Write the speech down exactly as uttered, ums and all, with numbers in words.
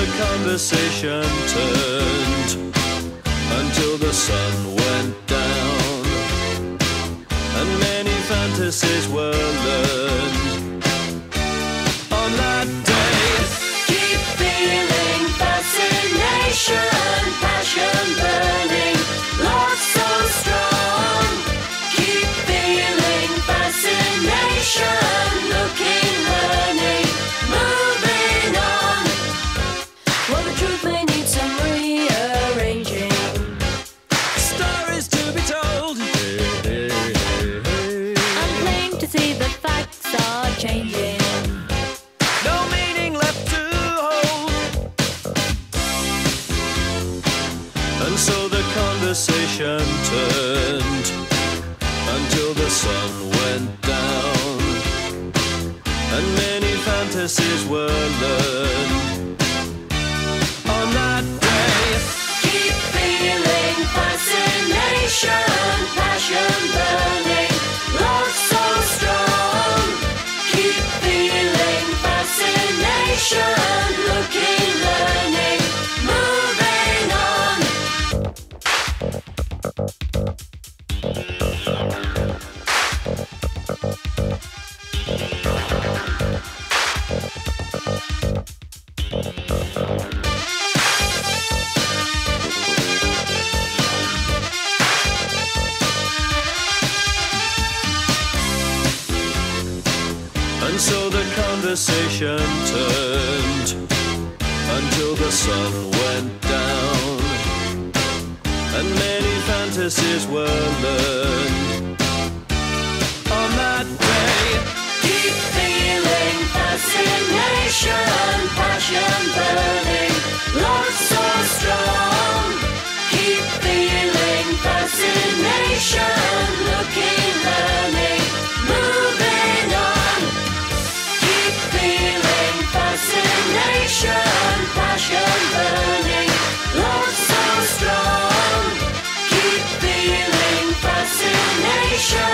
the conversation turned until the sun went down, and many fantasies were learned on that day. Keep feeling fascination, passion burning, love so strong. Keep feeling fascination, looking, learning, moving on. Well, the truth may need some rearranging. Stories to be told. Hey, hey, hey, hey. I'm plain to see the facts are changing. And so the conversation turned until the sun went down, and many fantasies were learned on that day. Keep feeling fascination, passion burning, love so strong. Keep feeling fascination, looking, learning, moving on. And so the conversation turned until the sun went down, and many fantasies were learned on that day. Keep feeling fascination, passion burning, love so strong. Keep feeling fascination, looking, learning, moving on. Keep feeling fascination, passion burning, love so strong. Keep feeling fascination.